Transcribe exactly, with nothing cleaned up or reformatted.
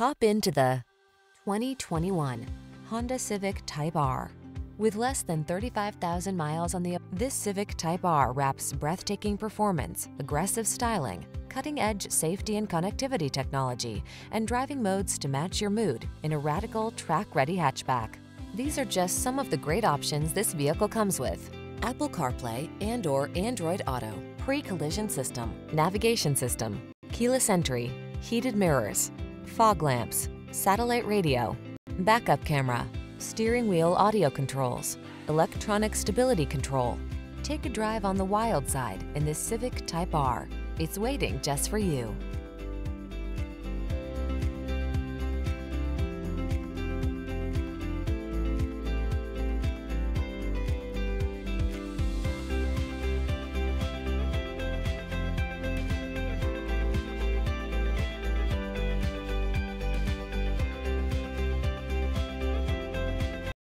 Hop into the twenty twenty-one Honda Civic Type R. With less than thirty-five thousand miles on the this Civic Type R wraps breathtaking performance, aggressive styling, cutting-edge safety and connectivity technology, and driving modes to match your mood in a radical, track-ready hatchback. These are just some of the great options this vehicle comes with: Apple CarPlay and or Android Auto, pre-collision system, navigation system, keyless entry, heated mirrors, fog lamps, satellite radio, backup camera, steering wheel audio controls, electronic stability control. Take a drive on the wild side in this Civic Type R. It's waiting just for you.